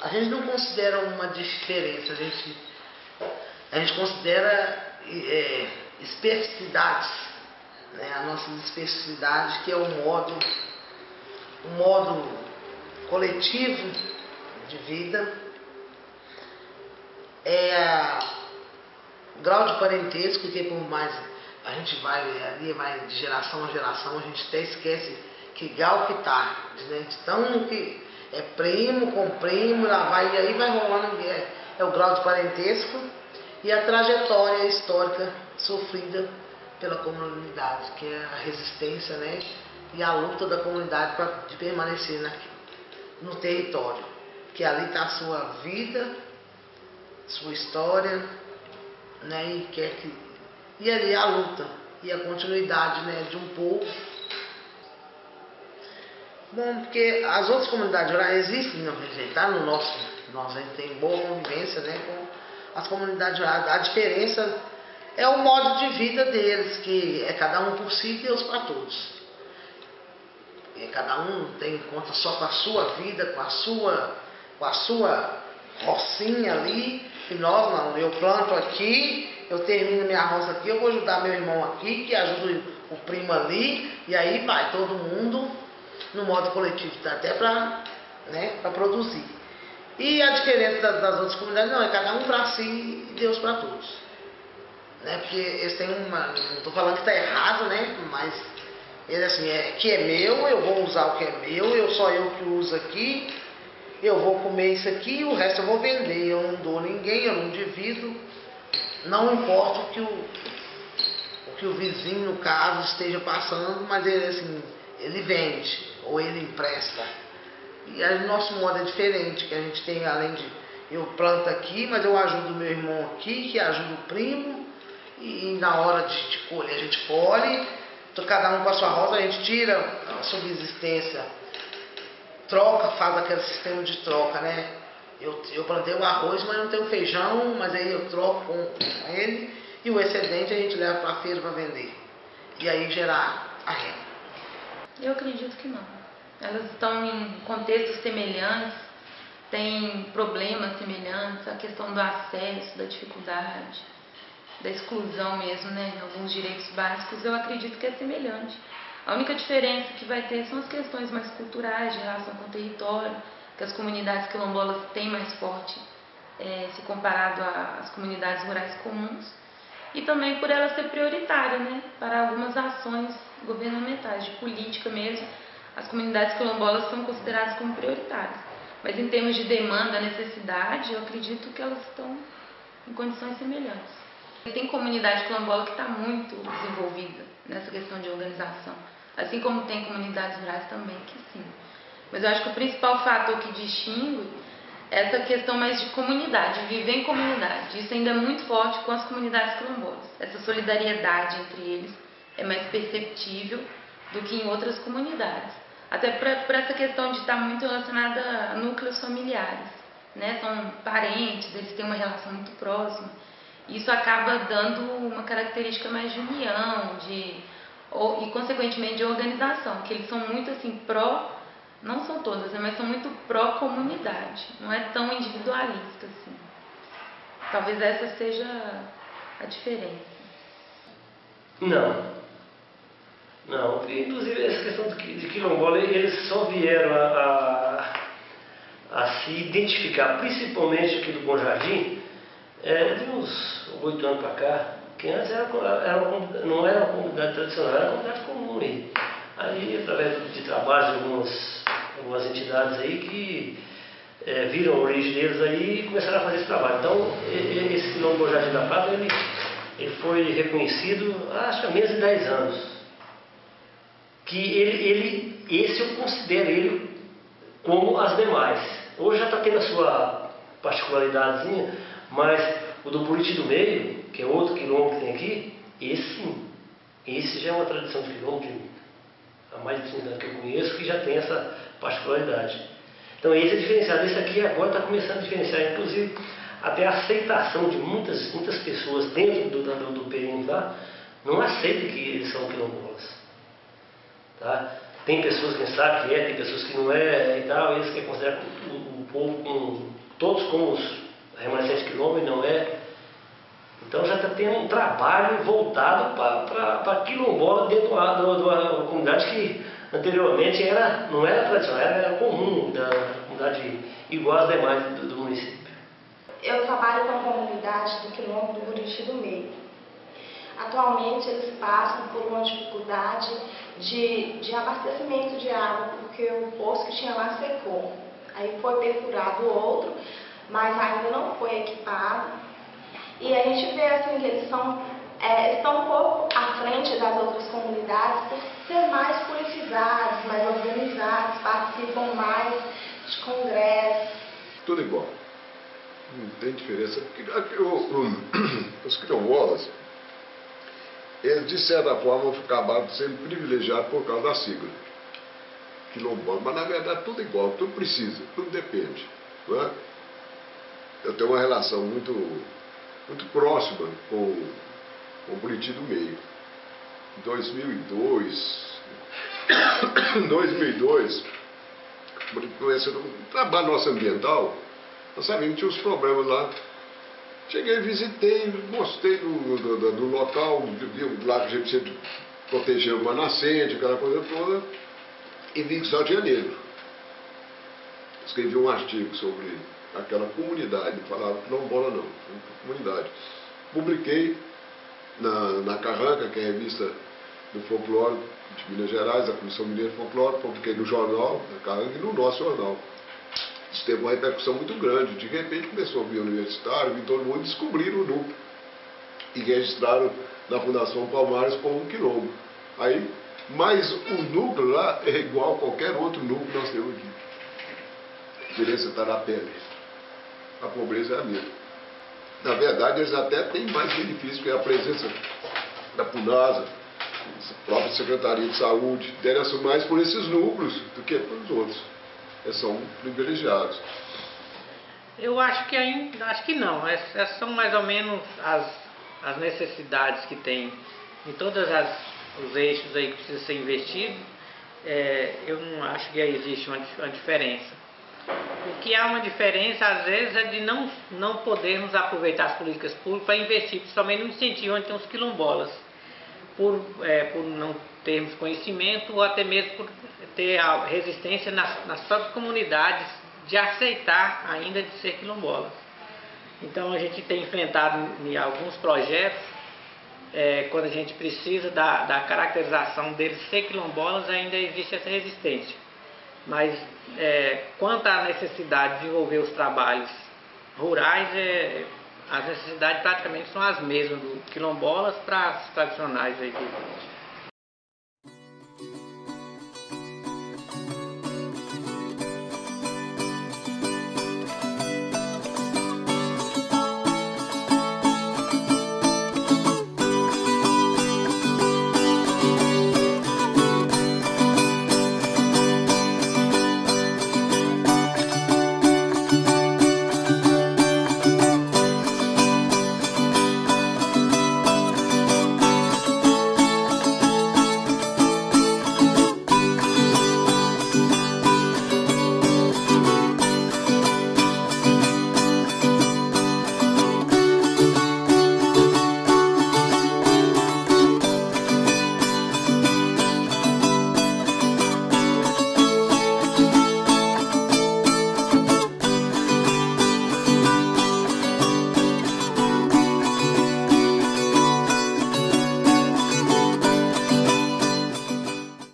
A gente não considera uma diferença, a gente considera especificidades, né? A nossa especificidade, que é um modo coletivo de vida, o grau de parentesco, que por mais a gente vai de geração a geração, a gente até esquece que grau que tá, né? Então que é primo com primo, aí vai rolando, é o grau de parentesco e a trajetória histórica sofrida pela comunidade, que é a resistência, né? E a luta da comunidade para permanecer no território, que ali está a sua vida, sua história, né? E ali a luta e a continuidade, né, de um povo. Bom, porque as outras comunidades rurais existem, não rejeitar no nosso, nós ainda tem boa convivência, né, com as comunidades rurais. A diferença é o modo de vida deles, que é cada um por si e Deus para todos. E cada um tem conta só com a sua vida, com a sua rocinha ali, e nós não, eu planto aqui, eu termino minha roça aqui, eu vou ajudar meu irmão aqui, que ajuda o primo ali, e aí vai todo mundo no modo coletivo, tá? Até para, né, produzir. E a diferença das outras comunidades, não, é cada um para si e Deus para todos. Né? Porque eles têm não estou falando que está errado, né? Mas ele assim, que é meu, eu vou usar o que é meu, só eu que uso aqui, eu vou comer isso aqui, o resto eu vou vender, eu não dou a ninguém, eu não divido, não importa o que o vizinho, no caso, esteja passando, mas ele assim, ele vende ou ele empresta. E o nosso modo é diferente, que a gente tem, além de eu planto aqui, mas eu ajudo o meu irmão aqui, que ajuda o primo, e na hora de colher a gente colhe, cada um com a sua rosa, a gente tira a subsistência, troca, faz aquele sistema de troca, né? Eu plantei o arroz, mas não tenho feijão, mas aí eu troco com ele, e o excedente a gente leva para a feira para vender, e aí gerar a renda. Eu acredito que não. Elas estão em contextos semelhantes, têm problemas semelhantes, a questão do acesso, da dificuldade, da exclusão mesmo, né? Alguns direitos básicos, eu acredito que é semelhante. A única diferença que vai ter são as questões mais culturais, de relação com o território, que as comunidades quilombolas têm mais forte, se comparado às comunidades rurais comuns. E também por ela ser prioritária, né, para algumas ações governamentais, de política mesmo, as comunidades quilombolas são consideradas como prioritárias. Mas em termos de demanda, necessidade, eu acredito que elas estão em condições semelhantes. E tem comunidade quilombola que está muito desenvolvida nessa questão de organização, assim como tem comunidades rurais também que sim. Mas eu acho que o principal fator que distingue essa questão mais de comunidade, viver em comunidade, isso ainda é muito forte com as comunidades quilombolas. Essa solidariedade entre eles é mais perceptível do que em outras comunidades. Até por essa questão de estar muito relacionada a núcleos familiares, né? São parentes, eles têm uma relação muito próxima. Isso acaba dando uma característica mais de união, e consequentemente de organização, que eles são muito assim não são todas, mas são muito pró-comunidade, não é tão individualista assim. Talvez essa seja a diferença. Não. Inclusive, essa questão de quilombola, eles só vieram a se identificar, principalmente aqui do Bom Jardim, de uns 8 anos para cá, que antes não era uma comunidade tradicional, era uma comunidade comum aí. Aí, através de trabalho de algumas entidades aí que viram origem deles aí e começaram a fazer esse trabalho. Então, esse nome Jardim da Pátria, ele foi reconhecido acho que há menos de 10 anos. Esse eu considero ele como as demais. Hoje já está tendo a sua particularidadezinha, mas o do Buriti do Meio, que é outro quilombo que tem aqui, esse já é uma tradição de quilombo há mais de 5 anos que eu conheço, que já tem essa particularidade. Então esse é diferenciado, esse aqui agora está começando a diferenciar, inclusive até a aceitação de muitas pessoas dentro do perímetro lá, não aceita que eles são quilombolas. Tá? Tem pessoas que sabem que é, tem pessoas que não é e tal, eles que consideram o povo todos como os remanescentes quilombo, não é. Então já está tendo um trabalho voltado para quilombola dentro de uma comunidade que anteriormente não era tradicional, era comum, da comunidade igual às demais do município. Eu trabalho com a comunidade do quilombo do Buriti do Meio. Atualmente eles passam por uma dificuldade de abastecimento de água, porque o poço que tinha lá secou. Aí foi perfurado outro, mas ainda não foi equipado. E a gente vê assim que eles estão um pouco à frente das outras comunidades por ser mais politizados, mais organizados, participam mais de congressos. Tudo igual. Não tem diferença. Os quilombolas, eles de certa forma acabaram sendo privilegiados por causa da sigla quilombola, mas na verdade tudo igual, tudo precisa, tudo depende. Não é? Eu tenho uma relação muito próxima com o Buriti do Meio. Em 2002, conhecendo um trabalho nosso ambiental, nós sabíamos que tinha uns problemas lá. Cheguei, visitei, gostei do local, vi lá que a gente precisa proteger uma nascente, aquela coisa toda, e vi que só tinha negro. Escrevi um artigo sobre aquela comunidade, não falava quilombola não, comunidade. Publiquei na Carranca, que é a revista do folclore de Minas Gerais, da Comissão Mineira de Folclore, publiquei no jornal da Carranca e no nosso jornal. Isso teve uma repercussão muito grande. De repente começou a vir universitário, vir todo mundo, descobriram o núcleo e registraram na Fundação Palmares como um quilombo. Aí, mas o núcleo lá é igual a qualquer outro núcleo que nós temos aqui. A diferença está na pele. A pobreza é a mesma. Na verdade, eles até têm mais benefício, que é a presença da PUNASA, da própria Secretaria de Saúde, interessam mais por esses núcleos do que pelos outros. São privilegiados. Eu acho que ainda, acho que não. Essas são mais ou menos as necessidades que tem em todos os eixos aí que precisa ser investido. Eu não acho que aí existe uma diferença. O que há uma diferença, às vezes, é de não podermos aproveitar as políticas públicas para investir, principalmente no incentivo onde tem os quilombolas, por não termos conhecimento ou até mesmo por ter a resistência nas próprias comunidades de aceitar ainda de ser quilombola. Então a gente tem enfrentado em alguns projetos, quando a gente precisa da caracterização deles ser quilombolas, ainda existe essa resistência. Mas quanto à necessidade de desenvolver os trabalhos rurais, as necessidades praticamente são as mesmas do quilombolas para as tradicionais aí.